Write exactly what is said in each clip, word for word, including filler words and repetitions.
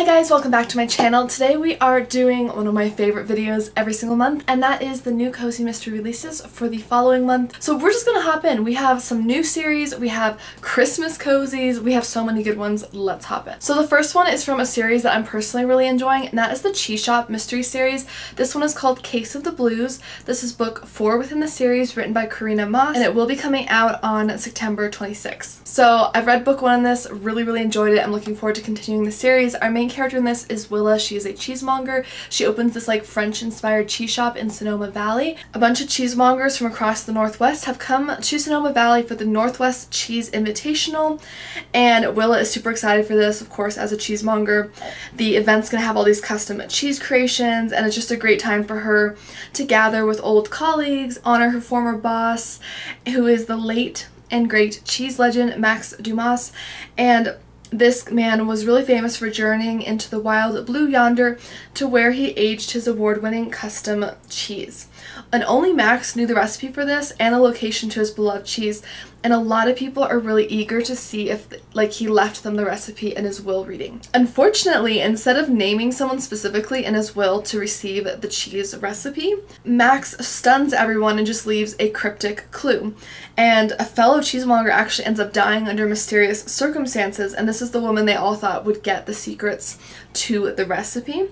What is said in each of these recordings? Hi guys, welcome back to my channel. Today we are doing one of my favorite videos every single month, and that is the new cozy mystery releases for the following month. So we're just gonna hop in. We have some new series, we have Christmas cozies, we have so many good ones. Let's hop in. So the first one is from a series that I'm personally really enjoying, and that is the Cheese Shop Mystery series. This one is called Case of the Blues. This is book four within the series, written by Korina Moss, and it will be coming out on September twenty-sixth. So I've read book one in this, really really enjoyed it. I'm looking forward to continuing the series. Our main character in this is Willa. She is a cheesemonger. She opens this like French-inspired cheese shop in Sonoma Valley. A bunch of cheesemongers from across the Northwest have come to Sonoma Valley for the Northwest Cheese Invitational, and Willa is super excited for this, of course, as a cheesemonger. The event's gonna have all these custom cheese creations, and it's just a great time for her to gather with old colleagues, honor her former boss, who is the late and great cheese legend Max Dumas. And this man was really famous for journeying into the wild blue yonder to where he aged his award-winning custom cheese. And only Max knew the recipe for this and the location to his beloved cheese, and a lot of people are really eager to see if like he left them the recipe in his will reading. Unfortunately, instead of naming someone specifically in his will to receive the cheese recipe, Max stuns everyone and just leaves a cryptic clue. And a fellow cheesemonger actually ends up dying under mysterious circumstances, and this is the woman they all thought would get the secrets to the recipe.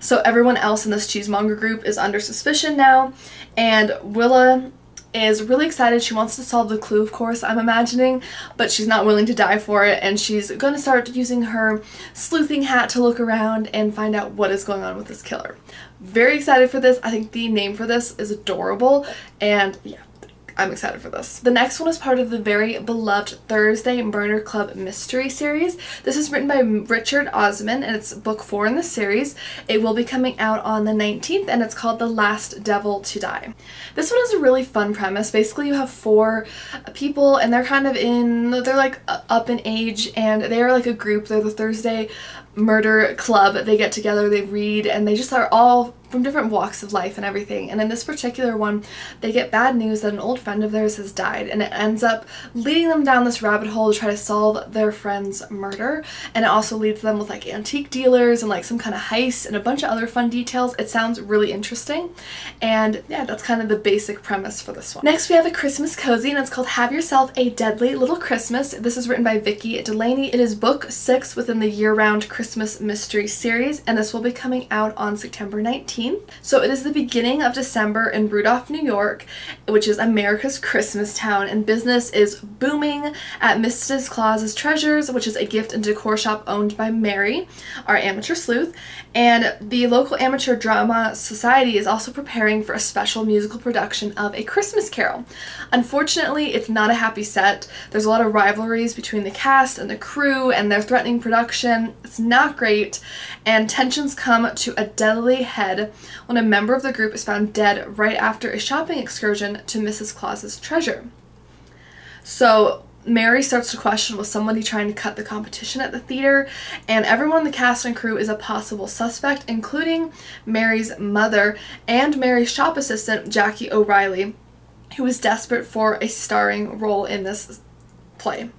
So everyone else in this cheesemonger group is under suspicion now, and Willa is really excited. She wants to solve the clue, of course, I'm imagining, but she's not willing to die for it, and she's going to start using her sleuthing hat to look around and find out what is going on with this killer. Very excited for this. I think the name for this is adorable, and yeah, I'm excited for this. The next one is part of the very beloved Thursday Murder Club Mystery series. This is written by Richard Osman, and it's book four in the series. It will be coming out on the nineteenth, and it's called The Last Devil to Die. This one is a really fun premise. Basically, you have four people, and they're kind of in, they're like up in age, and they're like a group. They're the Thursday Murder Club. They get together, they read, and they just are all from different walks of life and everything. And in this particular one, they get bad news that an old friend of theirs has died, and it ends up leading them down this rabbit hole to try to solve their friend's murder. And it also leads them with like antique dealers and like some kind of heist and a bunch of other fun details. It sounds really interesting, and yeah, that's kind of the basic premise for this one. Next, we have a Christmas cozy, and it's called Have Yourself a Deadly Little Christmas. This is written by Vicki Delaney. It is book six within the Year-Round Christmas Mystery series, and this will be coming out on September nineteenth. So it is the beginning of December in Rudolph, New York, which is America's Christmas town, and business is booming at Missus Claus's Treasures, which is a gift and decor shop owned by Mary, our amateur sleuth, and the local amateur drama society is also preparing for a special musical production of A Christmas Carol. Unfortunately, it's not a happy set. There's a lot of rivalries between the cast and the crew, and they're threatening production. It's not great, and tensions come to a deadly head when a member of the group is found dead right after a shopping excursion to Missus Claus's treasure. So Mary starts to question, was somebody trying to cut the competition at the theater? And everyone in the cast and crew is a possible suspect, including Mary's mother and Mary's shop assistant, Jackie O'Reilly, who is desperate for a starring role in this play.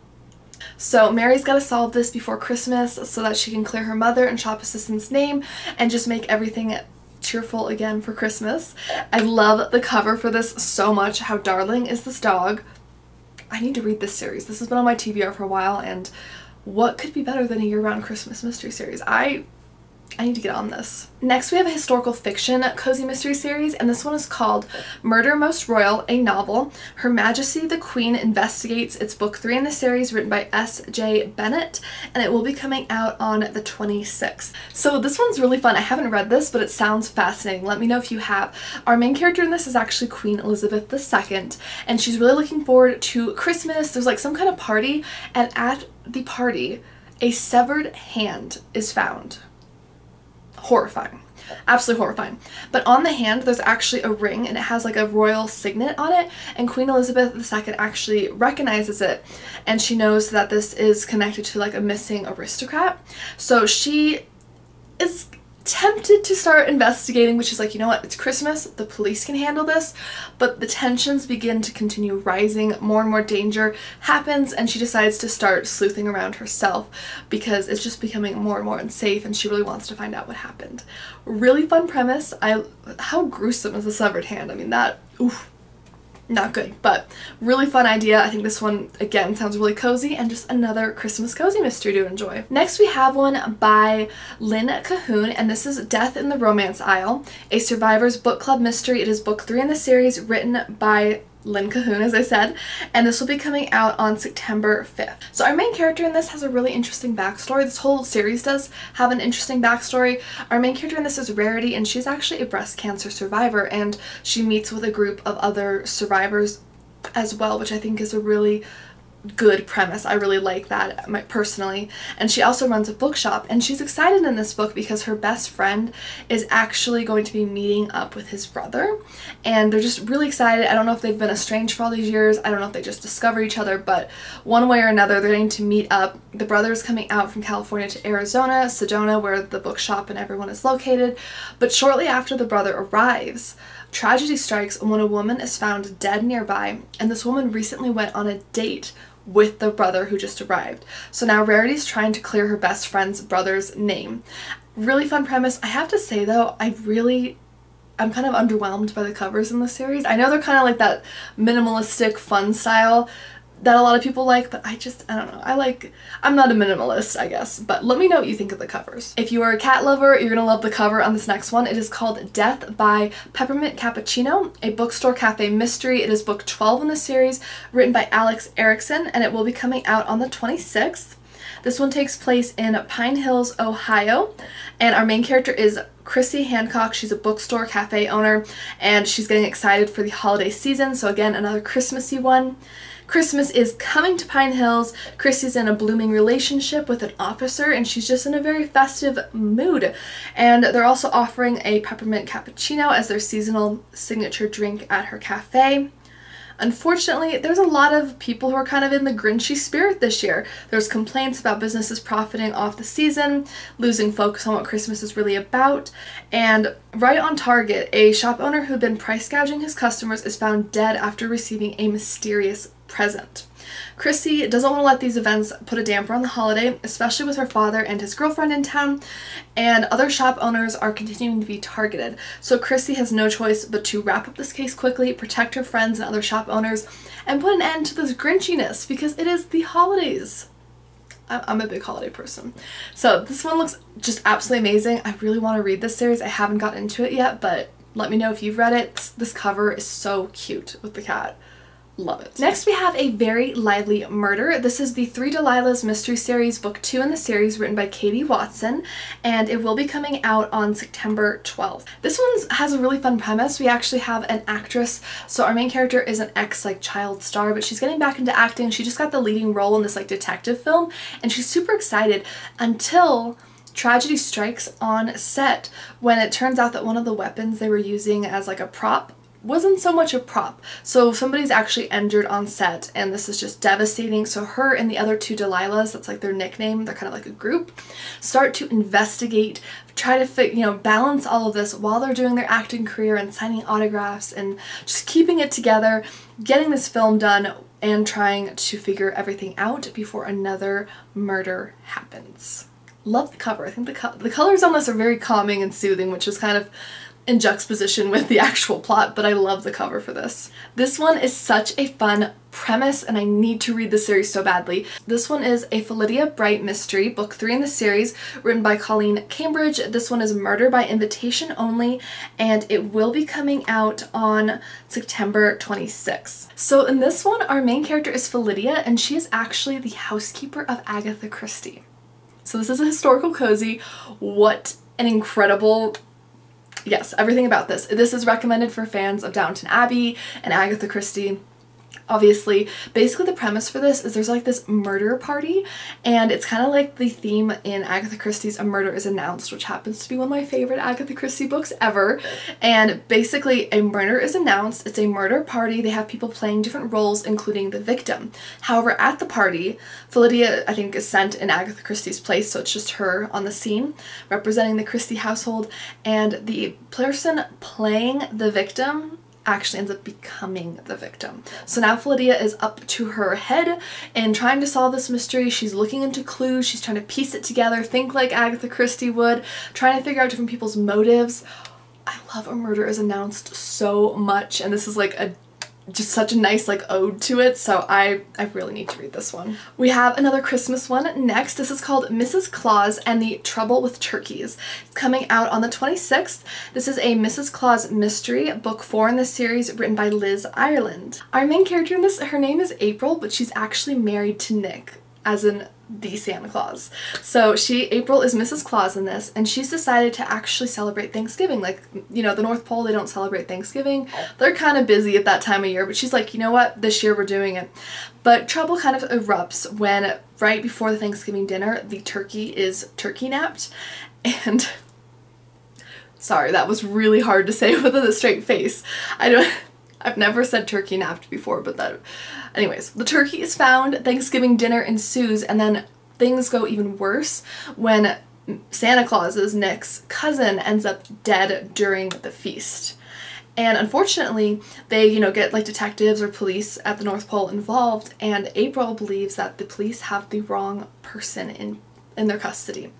So Mary's got to solve this before Christmas so that she can clear her mother and shop assistant's name and just make everything cheerful again for Christmas. I love the cover for this so much. How darling is this dog? I need to read this series. This has been on my T B R for a while, and what could be better than a year-round Christmas mystery series? I I need to get on this. Next, we have a historical fiction cozy mystery series, and this one is called Murder Most Royal, a novel. Her Majesty the Queen Investigates. It's book three in the series, written by S J Bennett, and it will be coming out on the twenty-sixth. So this one's really fun. I haven't read this, but it sounds fascinating. Let me know if you have. Our main character in this is actually Queen Elizabeth the Second, and she's really looking forward to Christmas. There's like some kind of party, and at the party, a severed hand is found. Horrifying. Absolutely horrifying. But on the hand, there's actually a ring, and it has like a royal signet on it, and Queen Elizabeth the Second actually recognizes it, and she knows that this is connected to like a missing aristocrat. So she is tempted to start investigating, which is like, you know what, it's Christmas, the police can handle this, but the tensions begin to continue rising, more and more danger happens, and she decides to start sleuthing around herself because it's just becoming more and more unsafe and she really wants to find out what happened. Really fun premise. I how gruesome is the severed hand? I mean, that, oof. Not good, but really fun idea. I think this one, again, sounds really cozy and just another Christmas cozy mystery to enjoy. Next, we have one by Lynn Cahoon, and this is Death in the Romance Aisle, a Survivor's Book Club Mystery. It is book three in the series, written by Lynn Cahoon, as I said, and this will be coming out on September fifth. So our main character in this has a really interesting backstory. This whole series does have an interesting backstory. Our main character in this is Rarity, and she's actually a breast cancer survivor, and she meets with a group of other survivors as well, which I think is a really good premise. I really like that personally. And she also runs a bookshop, and she's excited in this book because her best friend is actually going to be meeting up with his brother, and they're just really excited. I don't know if they've been estranged for all these years. I don't know if they just discover each other, but one way or another they're going to meet up. The brother is coming out from California to Arizona, Sedona, where the bookshop and everyone is located, but shortly after the brother arrives, tragedy strikes when a woman is found dead nearby, and this woman recently went on a date with the brother who just arrived. So now Rarity's trying to clear her best friend's brother's name. Really fun premise. I have to say though, I really, I'm kind of underwhelmed by the covers in this series. I know they're kind of like that minimalistic fun style that a lot of people like, but I just, I don't know, I like, I'm not a minimalist, I guess, but let me know what you think of the covers. If you are a cat lover, you're gonna love the cover on this next one. It is called Death by Peppermint Cappuccino, a Bookstore Cafe Mystery. It is book twelve in the series, written by Alex Erickson, and it will be coming out on the twenty-sixth. This one takes place in Pine Hills, Ohio, and our main character is Chrissy Hancock. She's a bookstore cafe owner, and she's getting excited for the holiday season, so again, another Christmassy one. Christmas is coming to Pine Hills. Chrissy's in a blooming relationship with an officer, and she's just in a very festive mood. And they're also offering a peppermint cappuccino as their seasonal signature drink at her cafe. Unfortunately, there's a lot of people who are kind of in the Grinchy spirit this year. There's complaints about businesses profiting off the season, losing focus on what Christmas is really about, and right on target, a shop owner who'd been price gouging his customers is found dead after receiving a mysterious present. Chrissy doesn't want to let these events put a damper on the holiday, especially with her father and his girlfriend in town, and other shop owners are continuing to be targeted. So Chrissy has no choice but to wrap up this case quickly, protect her friends and other shop owners, and put an end to this grinchiness because it is the holidays. I'm a big holiday person. So this one looks just absolutely amazing. I really want to read this series. I haven't gotten into it yet, but let me know if you've read it. This cover is so cute with the cat. Love it. Next, we have A Very Lively Murder. This is the Three Dahlias Mystery Series, book two in the series, written by Katy Watson, and it will be coming out on September twelfth. This one has a really fun premise. We actually have an actress. So our main character is an ex, like, child star, but she's getting back into acting. She just got the leading role in this, like, detective film, and she's super excited until tragedy strikes on set when it turns out that one of the weapons they were using as, like, a prop wasn't so much a prop. So somebody's actually injured on set, and this is just devastating. So her and the other two Delilahs, that's like their nickname, they're kind of like a group, start to investigate, try to fit, you know, balance all of this while they're doing their acting career and signing autographs and just keeping it together, getting this film done, and trying to figure everything out before another murder happens. Love the cover. I think the, co the colors on this are very calming and soothing, which is kind of in juxtaposition with the actual plot, but I love the cover for this. This one is such a fun premise, and I need to read the series so badly. This one is a Phyllida Bright Mystery, book three in the series, written by Colleen Cambridge. This one is Murder by Invitation Only, and it will be coming out on September twenty-sixth. So in this one, our main character is Phyllida, and she is actually the housekeeper of Agatha Christie. So this is a historical cozy. What an incredible, yes, everything about this. This is recommended for fans of Downton Abbey and Agatha Christie. obviously. Basically the premise for this is there's like this murder party, and it's kind of like the theme in Agatha Christie's A Murder is Announced, which happens to be one of my favorite Agatha Christie books ever. And basically a murder is announced, it's a murder party, they have people playing different roles including the victim. However, at the party, Phyllida, I think, is sent in Agatha Christie's place, so it's just her on the scene representing the Christie household, and the person playing the victim actually ends up becoming the victim. So now Phyllida is up to her head and trying to solve this mystery. She's looking into clues, she's trying to piece it together, think like Agatha Christie would, trying to figure out different people's motives. I love A Murder is Announced so much, and this is like a just such a nice like ode to it, so I, I really need to read this one. We have another Christmas one next. This is called Missus Claus and the Trouble with Turkeys. It's coming out on the twenty-sixth. This is a Missus Claus mystery, book four in the series, written by Liz Ireland. Our main character in this, her name is April, but she's actually married to Nick, as in the Santa Claus. So she, April, is Missus Claus in this, and she's decided to actually celebrate Thanksgiving. Like, you know, the North Pole, they don't celebrate Thanksgiving. They're kind of busy at that time of year, but she's like, you know what, this year we're doing it. But trouble kind of erupts when, right before the Thanksgiving dinner, the turkey is turkey-napped, and sorry, that was really hard to say with a straight face. I don't... I've never said turkey napped before, but that... Anyways, the turkey is found, Thanksgiving dinner ensues, and then things go even worse when Santa Claus's, Nick's cousin, ends up dead during the feast. And unfortunately, they, you know, get like detectives or police at the North Pole involved, and April believes that the police have the wrong person in, in their custody.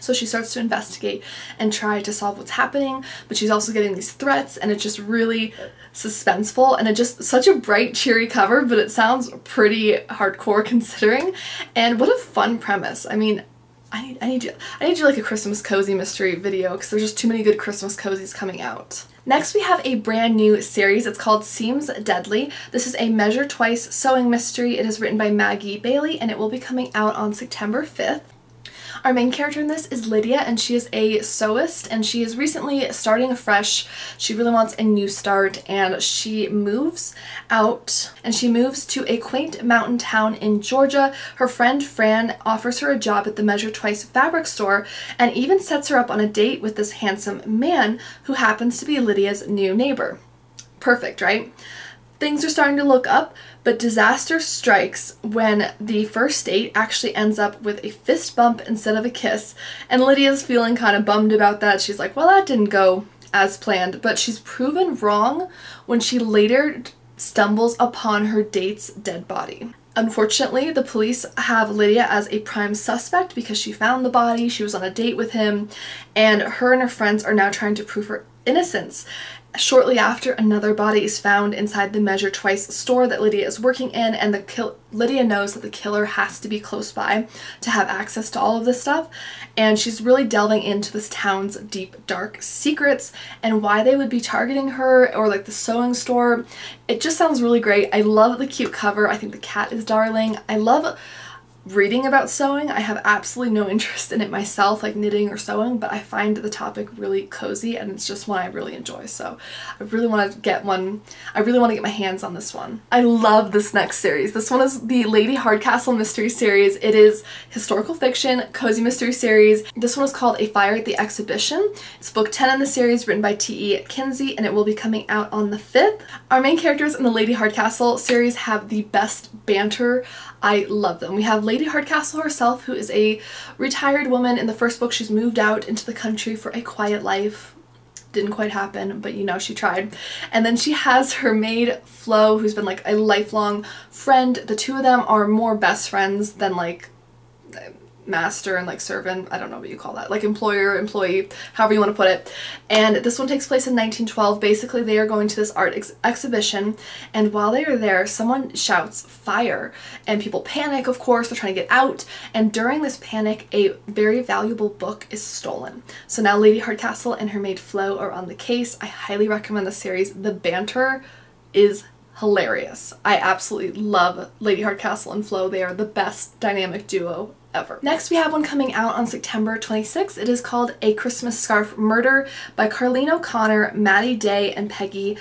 So she starts to investigate and try to solve what's happening, but she's also getting these threats, and it's just really suspenseful, and it's just such a bright, cheery cover, but it sounds pretty hardcore considering. And what a fun premise. I mean, I need, I need to, I need to do like a Christmas cozy mystery video, because there's just too many good Christmas cozies coming out. Next we have a brand new series. It's called Seems Deadly. This is a Measure Twice Sewing Mystery. It is written by Maggie Bailey, and it will be coming out on September fifth. Our main character in this is Lydia, and she is a sewist, and she is recently starting afresh. She really wants a new start, and she moves out, and she moves to a quaint mountain town in Georgia. Her friend Fran offers her a job at the Measure Twice fabric store, and even sets her up on a date with this handsome man who happens to be Lydia's new neighbor. Perfect, right? Things are starting to look up, but disaster strikes when the first date actually ends up with a fist bump instead of a kiss, and Lydia's feeling kind of bummed about that. She's like, well, that didn't go as planned, but she's proven wrong when she later stumbles upon her date's dead body. Unfortunately, the police have Lydia as a prime suspect because she found the body, she was on a date with him, and her and her friends are now trying to prove her innocence. Shortly after, another body is found inside the Measure Twice store that Lydia is working in, and the kill Lydia knows that the killer has to be close by to have access to all of this stuff, and she's really delving into this town's deep, dark secrets and why they would be targeting her, or like the sewing store. It just sounds really great. I love the cute cover. I think the cat is darling. I love reading about sewing. I have absolutely no interest in it myself, like knitting or sewing, but I find the topic really cozy, and it's just one I really enjoy, so I really want to get one. I really want to get my hands on this one. I love this next series. This one is the Lady Hardcastle Mystery Series. It is historical fiction, cozy mystery series. This one is called A Fire at the Exhibition. It's book ten in the series, written by T E Kinsey, and it will be coming out on the fifth. Our main characters in the Lady Hardcastle series have the best banter. I love them. We have Lady Hardcastle herself, who is a retired woman. In the first book, she's moved out into the country for a quiet life. Didn't quite happen, but you know, she tried. And then she has her maid, Flo, who's been like a lifelong friend. The two of them are more best friends than like master and like servant. I don't know what you call that. Like employer, employee, however you want to put it. And this one takes place in nineteen twelve. Basically, they are going to this art ex exhibition, and while they are there, someone shouts fire, and people panic, of course. They're trying to get out, and during this panic, a very valuable book is stolen. So now Lady Hardcastle and her maid Flo are on the case. I highly recommend the series. The banter is hilarious. I absolutely love Lady Hardcastle and Flo. They are the best dynamic duo ever. Next we have one coming out on September twenty-sixth. It is called A Christmas Scarf Murder by Carlene O'Connor, Maddie Day, and Peggy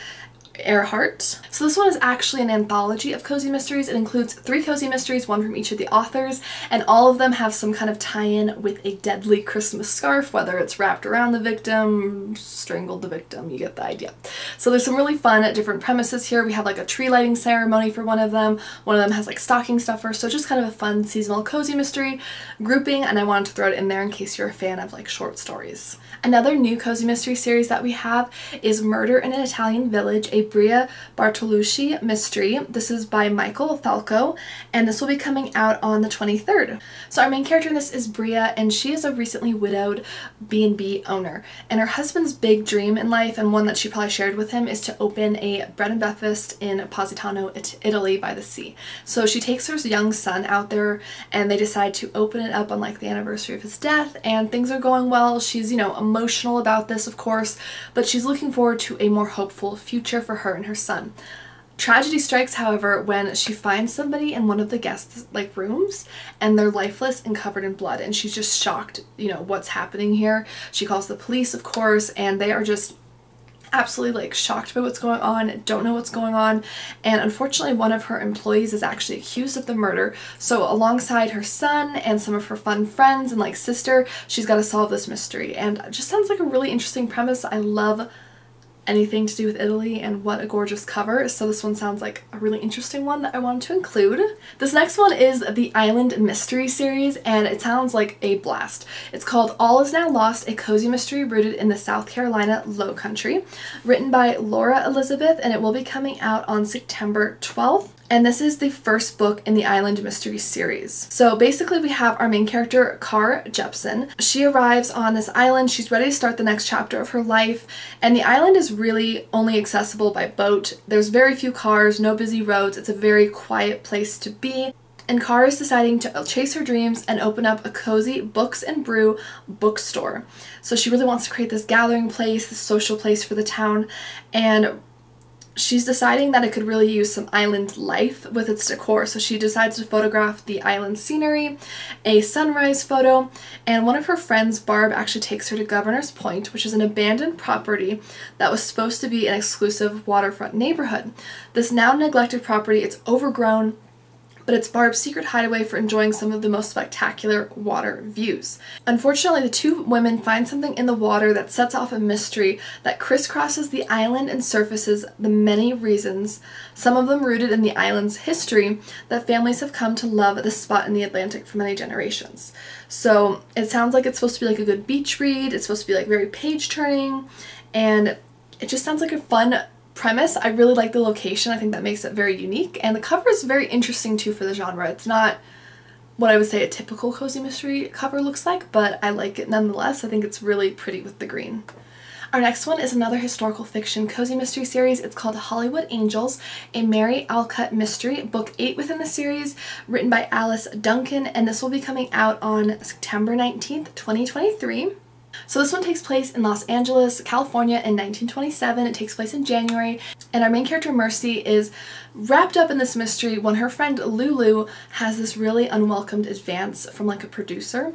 Earhart. So this one is actually an anthology of cozy mysteries. It includes three cozy mysteries, one from each of the authors, and all of them have some kind of tie-in with a deadly Christmas scarf, whether it's wrapped around the victim, strangled the victim, you get the idea. So there's some really fun different premises here. We have like a tree lighting ceremony for one of them. One of them has like stocking stuffers, so just kind of a fun seasonal cozy mystery grouping, and I wanted to throw it in there in case you're a fan of like short stories. Another new cozy mystery series that we have is Murder in an Italian Village, a Bria Bartolucci Mystery. This is by Michael Falco, and this will be coming out on the twenty-third. So our main character in this is Bria, and she is a recently widowed B and B owner, and her husband's big dream in life, and one that she probably shared with him, is to open a bread and breakfast in Positano, Italy by the sea. So she takes her young son out there, and they decide to open it up on like the anniversary of his death, and things are going well. She's, you know, emotional about this, of course, but she's looking forward to a more hopeful future for her and her son. Tragedy strikes, however, when she finds somebody in one of the guests' like rooms, and they're lifeless and covered in blood, and she's just shocked, you know, what's happening here. She calls the police, of course, and they are just absolutely like shocked by what's going on, don't know what's going on, and unfortunately one of her employees is actually accused of the murder. So alongside her son and some of her fun friends and like sister, she's got to solve this mystery, and it just sounds like a really interesting premise. I love anything to do with Italy, and what a gorgeous cover. So this one sounds like a really interesting one that I wanted to include. This next one is the Island Mystery series, and it sounds like a blast. It's called All Is Now Lost, a cozy mystery rooted in the South Carolina Low Country, written by Laura Elizabeth, and it will be coming out on September twelfth. And this is the first book in the Island Mystery series. So basically we have our main character, Car Jepson. She arrives on this island, she's ready to start the next chapter of her life, and the island is really only accessible by boat. There's very few cars, no busy roads, it's a very quiet place to be. And Car is deciding to chase her dreams and open up a cozy books and brew bookstore. So she really wants to create this gathering place, this social place for the town, and she's deciding that it could really use some island life with its decor, so she decides to photograph the island scenery, a sunrise photo, and one of her friends, Barb, actually takes her to Governor's Point, which is an abandoned property that was supposed to be an exclusive waterfront neighborhood. This now neglected property, it's overgrown, but it's Barb's secret hideaway for enjoying some of the most spectacular water views. Unfortunately, the two women find something in the water that sets off a mystery that crisscrosses the island and surfaces the many reasons, some of them rooted in the island's history, that families have come to love this spot in the Atlantic for many generations. So it sounds like it's supposed to be like a good beach read, it's supposed to be like very page-turning, and it just sounds like a fun premise. I really like the location. I think that makes it very unique, and the cover is very interesting too for the genre. It's not what I would say a typical cozy mystery cover looks like, but I like it nonetheless. I think it's really pretty with the green. Our next one is another historical fiction cozy mystery series. It's called Hollywood Angels, a Mary Alcott Mystery, book eight within the series, written by Alice Duncan, and this will be coming out on September nineteenth, twenty twenty-three. So this one takes place in Los Angeles, California in nineteen twenty-seven. It takes place in January, and our main character Mercy is wrapped up in this mystery when her friend Lulu has this really unwelcomed advance from like a producer.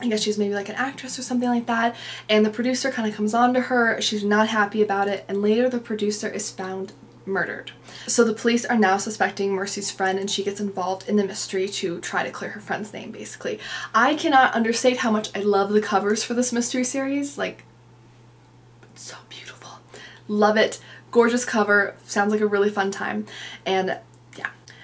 I guess she's maybe like an actress or something like that, and the producer kind of comes on to her. She's not happy about it, and later the producer is found murdered. So the police are now suspecting Mercy's friend, and she gets involved in the mystery to try to clear her friend's name, basically. I cannot understate how much I love the covers for this mystery series. Like, it's so beautiful. Love it. Gorgeous cover. Sounds like a really fun time. And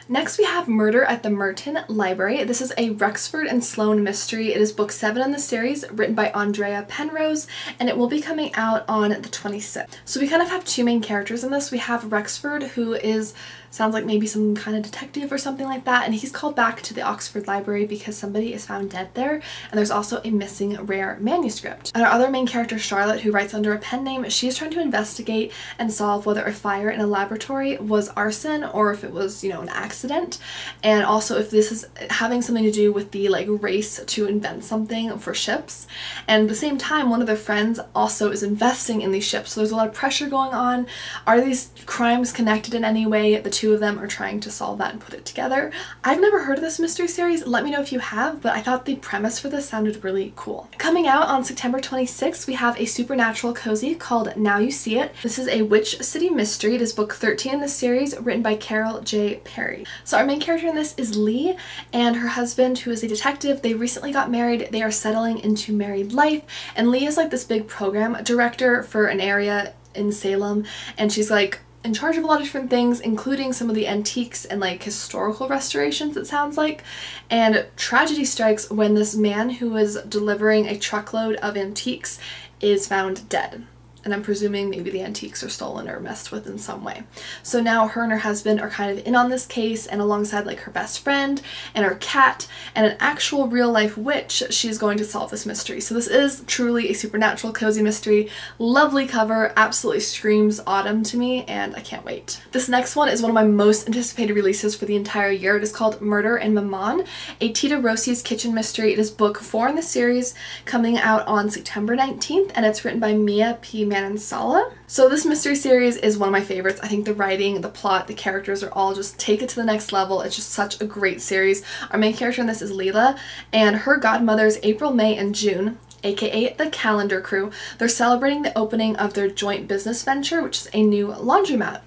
next we have Murder at the Merton Library. This is a Rexford and Sloan mystery. It is book seven in the series, written by Andrea Penrose, and it will be coming out on the twenty-sixth. So we kind of have two main characters in this. We have Rexford, who is, sounds like maybe some kind of detective or something like that, and he's called back to the Oxford Library because somebody is found dead there, and there's also a missing rare manuscript. And our other main character, Charlotte, who writes under a pen name, she is trying to investigate and solve whether a fire in a laboratory was arson or if it was, you know, an accident. Accident, and also if this is having something to do with the like race to invent something for ships. And at the same time, one of their friends also is investing in these ships, so there's a lot of pressure going on. Are these crimes connected in any way? The two two of them are trying to solve that and put it together. I've never heard of this mystery series. Let me know if you have, but I thought the premise for this sounded really cool. Coming out on September twenty-sixth, we have a supernatural cozy called Now You See It. This is a Witch City mystery. It is book thirteen in the series, written by Carol J. Perry. So our main character in this is Lee and her husband, who is a detective. They recently got married. They are settling into married life, and Lee is like this big program director for an area in Salem, and she's like in charge of a lot of different things, including some of the antiques and like historical restorations, it sounds like. And tragedy strikes when this man who is delivering a truckload of antiques is found dead. And I'm presuming maybe the antiques are stolen or messed with in some way. So now her and her husband are kind of in on this case, and alongside like her best friend and her cat and an actual real life witch, she's going to solve this mystery. So this is truly a supernatural cozy mystery. Lovely cover, absolutely screams autumn to me, and I can't wait. This next one is one of my most anticipated releases for the entire year. It is called Murder in Maman, a Tita Rossi's kitchen mystery. It is book four in the series, coming out on September nineteenth, and it's written by Mia P. and Sala. So this mystery series is one of my favorites. I think the writing, the plot, the characters are all just take it to the next level. It's just such a great series. Our main character in this is Leela, and her godmothers April, May, and June, aka the Calendar Crew, they're celebrating the opening of their joint business venture, which is a new laundromat.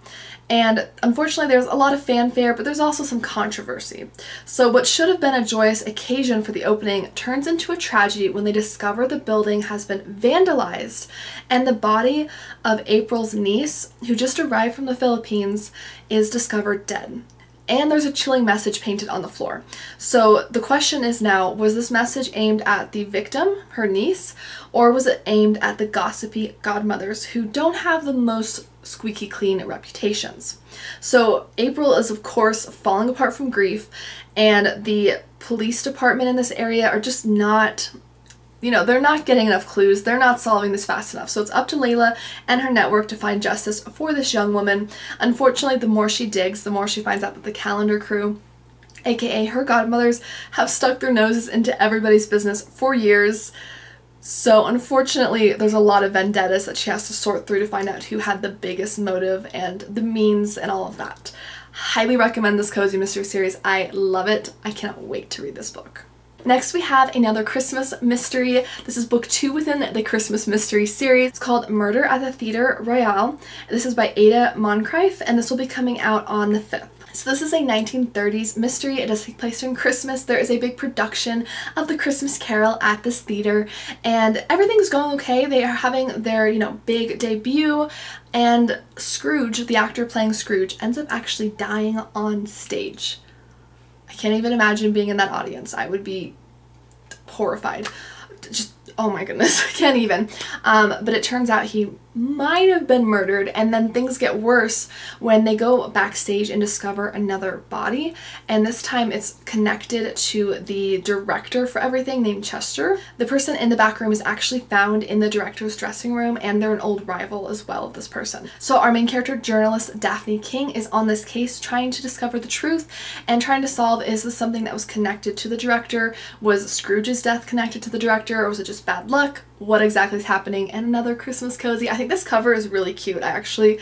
And unfortunately there's a lot of fanfare, but there's also some controversy. So what should have been a joyous occasion for the opening turns into a tragedy when they discover the building has been vandalized, and the body of April's niece, who just arrived from the Philippines, is discovered dead. And there's a chilling message painted on the floor. So the question is now, was this message aimed at the victim, her niece, or was it aimed at the gossipy godmothers who don't have the most squeaky clean reputations? So April is of course falling apart from grief, and the police department in this area are just not, you know, they're not getting enough clues. They're not solving this fast enough. So it's up to Leela and her network to find justice for this young woman. Unfortunately, the more she digs, the more she finds out that the Calendar Crew, aka her godmothers, have stuck their noses into everybody's business for years. So unfortunately, there's a lot of vendettas that she has to sort through to find out who had the biggest motive and the means and all of that. Highly recommend this cozy mystery series. I love it. I cannot wait to read this book. Next, we have another Christmas mystery. This is book two within the Christmas mystery series. It's called Murder at the Theatre Royale. This is by Ada Moncrief, and this will be coming out on the fifth. So this is a nineteen thirties mystery. It does take place during Christmas. There is a big production of The Christmas Carol at this theater, and everything's going okay. They are having their, you know, big debut, and Scrooge, the actor playing Scrooge, ends up actually dying on stage. I can't even imagine being in that audience. I would be horrified. Just, oh my goodness, I can't even. Um, but it turns out he might have been murdered, and then things get worse when they go backstage and discover another body, and this time it's connected to the director for everything named Chester. The person in the back room is actually found in the director's dressing room, and they're an old rival as well of this person. So our main character, journalist Daphne King, is on this case trying to discover the truth and trying to solve, is this something that was connected to the director? Was Scrooge's death connected to the director, or was it just bad luck? What exactly is happening? And another Christmas cozy. I think this cover is really cute. I actually,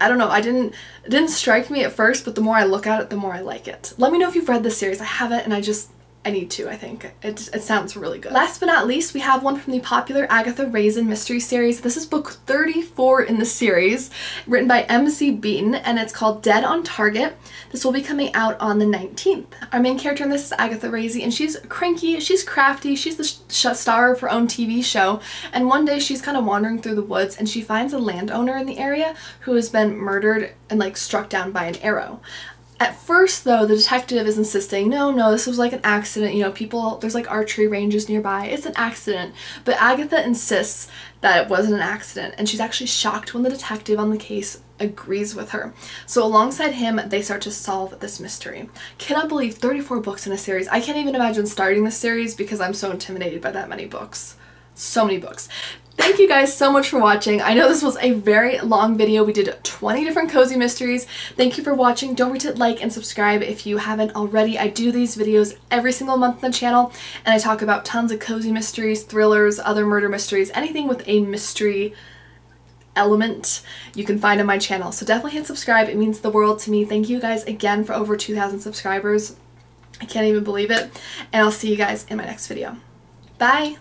I don't know, I didn't, it didn't strike me at first, but the more I look at it, the more I like it. Let me know if you've read this series. I haven't, and I just, I need to, I think. It, it sounds really good. Last but not least, we have one from the popular Agatha Raisin mystery series. This is book thirty-four in the series, written by M C Beaton, and it's called Dead on Target. This will be coming out on the nineteenth. Our main character in this is Agatha Raisin, and she's cranky, she's crafty, she's the sh star of her own T V show, and one day she's kind of wandering through the woods, and she finds a landowner in the area who has been murdered and like struck down by an arrow. At first, though, the detective is insisting, no, no, this was like an accident, you know, people, there's like archery ranges nearby, it's an accident. But Agatha insists that it wasn't an accident, and she's actually shocked when the detective on the case agrees with her. So alongside him, they start to solve this mystery. Cannot believe thirty-four books in a series. I can't even imagine starting this series because I'm so intimidated by that many books. So many books. Thank you guys so much for watching. I know this was a very long video. We did twenty different cozy mysteries. Thank you for watching. Don't forget to like and subscribe if you haven't already. I do these videos every single month on the channel, and I talk about tons of cozy mysteries, thrillers, other murder mysteries, anything with a mystery element you can find on my channel. So definitely hit subscribe. It means the world to me. Thank you guys again for over two thousand subscribers. I can't even believe it. And I'll see you guys in my next video. Bye!